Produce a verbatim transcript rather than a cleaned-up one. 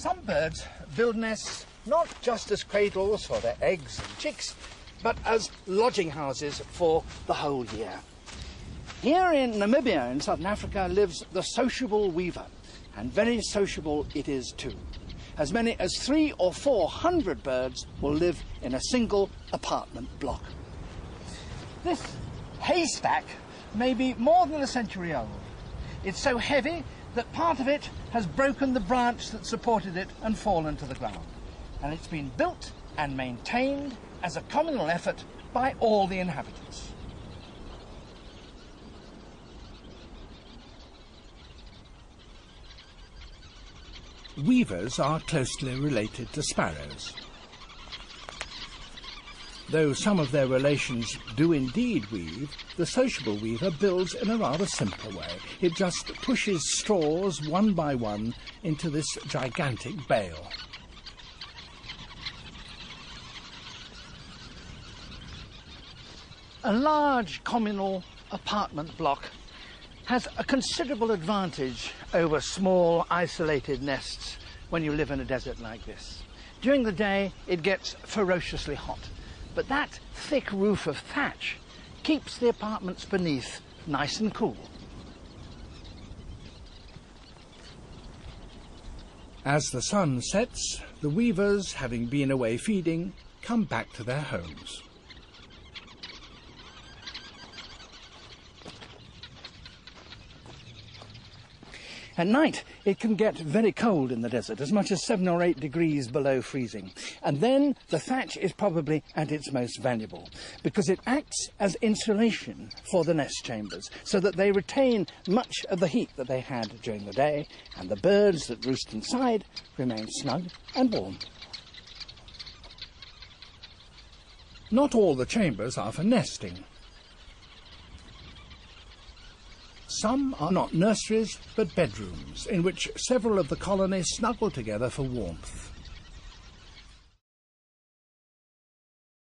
Some birds build nests not just as cradles for their eggs and chicks, but as lodging houses for the whole year. Here in Namibia, in southern Africa, lives the sociable weaver, and very sociable it is too. As many as three or four hundred birds will live in a single apartment block. This haystack may be more than a century old. It's so heavy that part of it has broken the branch that supported it and fallen to the ground. And it's been built and maintained as a communal effort by all the inhabitants. Weavers are closely related to sparrows, though some of their relations do indeed weave. The sociable weaver builds in a rather simpler way. It just pushes straws one by one into this gigantic bale. A large communal apartment block has a considerable advantage over small, isolated nests when you live in a desert like this. During the day, it gets ferociously hot, but that thick roof of thatch keeps the apartments beneath nice and cool. As the sun sets, the weavers, having been away feeding, come back to their homes. At night, it can get very cold in the desert, as much as seven or eight degrees below freezing. And then the thatch is probably at its most valuable, because it acts as insulation for the nest chambers, so that they retain much of the heat that they had during the day, and the birds that roost inside remain snug and warm. Not all the chambers are for nesting. Some are not nurseries, but bedrooms, in which several of the colony snuggle together for warmth.